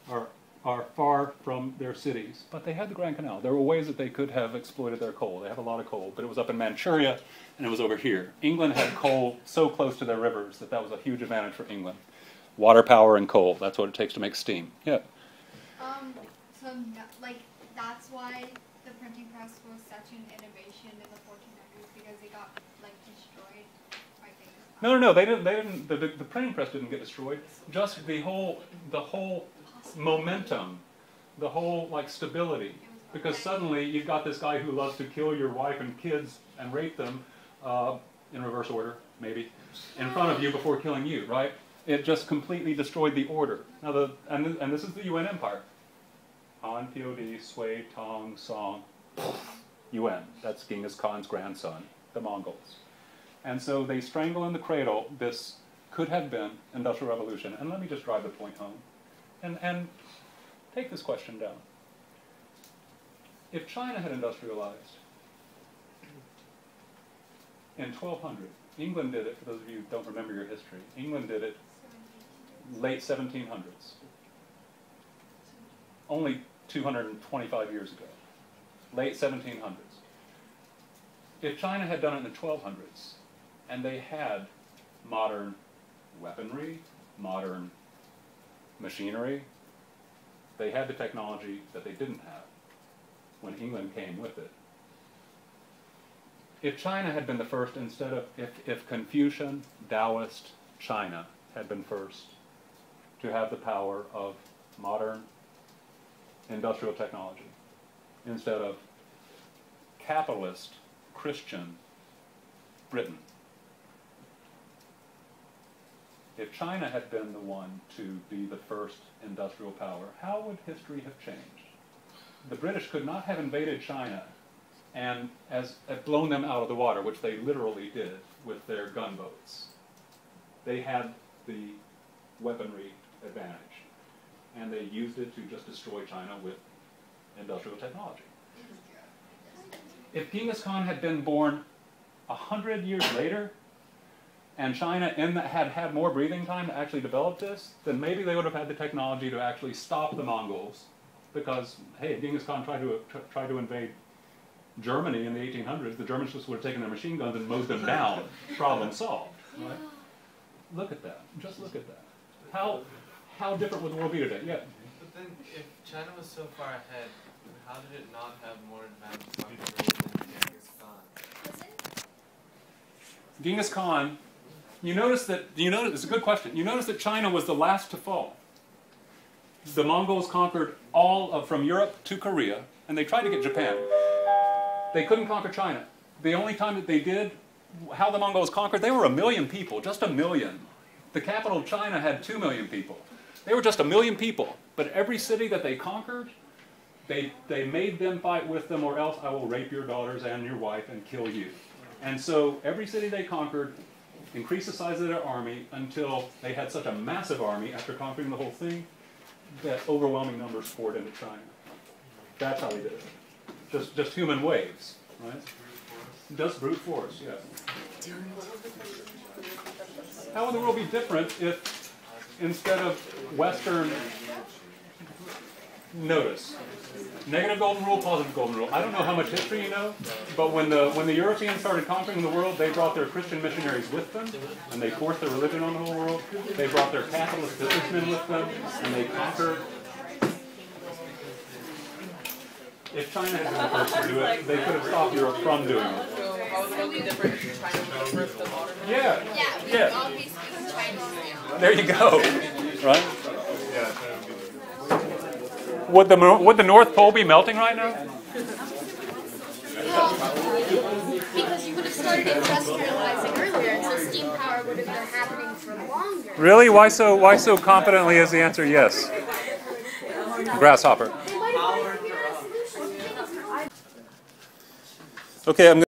are, are far from their cities. But they had the Grand Canal. There were ways that they could have exploited their coal. They have a lot of coal, but it was up in Manchuria and it was over here. England had coal so close to their rivers that that was a huge advantage for England. Water power and coal, that's what it takes to make steam. Yeah. Um, so, no, like, that's why the printing press was such an innovation in the fourteen hundreds, because they got, like, destroyed by things. No, no, no, they didn't, they didn't, the, the printing press didn't get destroyed. Just the whole, the whole momentum, the whole, like, stability. Because suddenly you've got this guy who loves to kill your wife and kids and rape them, uh, in reverse order, maybe, in front of you before killing you, right? It just completely destroyed the order. Now, the, and, and this is the U N empire. Han, P O D, Sui, Tang, Song, U N. That's Genghis Khan's grandson, the Mongols. And so they strangle in the cradle this could have been industrial revolution. And let me just drive the point home and, and take this question down. If China had industrialized in twelve hundred, England did it, for those of you who don't remember your history, England did it late seventeen hundreds, only two hundred twenty-five years ago, late seventeen hundreds. If China had done it in the twelve hundreds, and they had modern weaponry, modern machinery, they had the technology that they didn't have when England came with it. If China had been the first, instead of, if, if Confucian, Taoist China had been first to have the power of modern industrial technology, instead of capitalist, Christian Britain, if China had been the one to be the first industrial power, how would history have changed? The British could not have invaded China and as, have blown them out of the water, which they literally did with their gunboats. They had the weaponry advantage, and they used it to just destroy China with industrial technology. If Genghis Khan had been born a hundred years later, and China in that had had more breathing time to actually develop this, then maybe they would have had the technology to actually stop the Mongols, because, hey, Genghis Khan tried to, tried to invade Germany in the eighteen hundreds, the Germans just would have taken their machine guns and mowed them down. Problem solved. Right? Look at that. Just look at that. How how different would the world be today? Yeah. But then, if China was so far ahead, how did it not have more advanced than Genghis Khan? Genghis Khan. You notice that. You notice. It's a good question. You notice that China was the last to fall. The Mongols conquered all of from Europe to Korea, and they tried to get Japan. They couldn't conquer China. The only time that they did, how the Mongols conquered, they were a million people, just a million. The capital of China had two million people. They were just a million people. But every city that they conquered, they, they made them fight with them, or else I will rape your daughters and your wife and kill you. And so every city they conquered increased the size of their army until they had such a massive army after conquering the whole thing that overwhelming numbers poured into China. That's how they did it. just just human waves, right? Just brute force, yes. How would the world be different if instead of Western notice, negative golden rule, positive golden rule? I don't know how much history you know, but when the when the Europeans started conquering the world, they brought their Christian missionaries with them, and they forced their religion on the whole world. They brought their capitalist businessmen with them, and they conquered. If China had been the first to do it, they could have stopped Europe from doing it. So we different if China was the first to modern. Yeah. Yeah. We all be speaking Chinese now. There you go. Right? Yeah. Would the would the North Pole be melting right now? Well, because you would have started industrializing earlier, and so steam power would have been happening for longer. Really? Why so? Why so confidently is the answer yes? Grasshopper. Okay, I'm.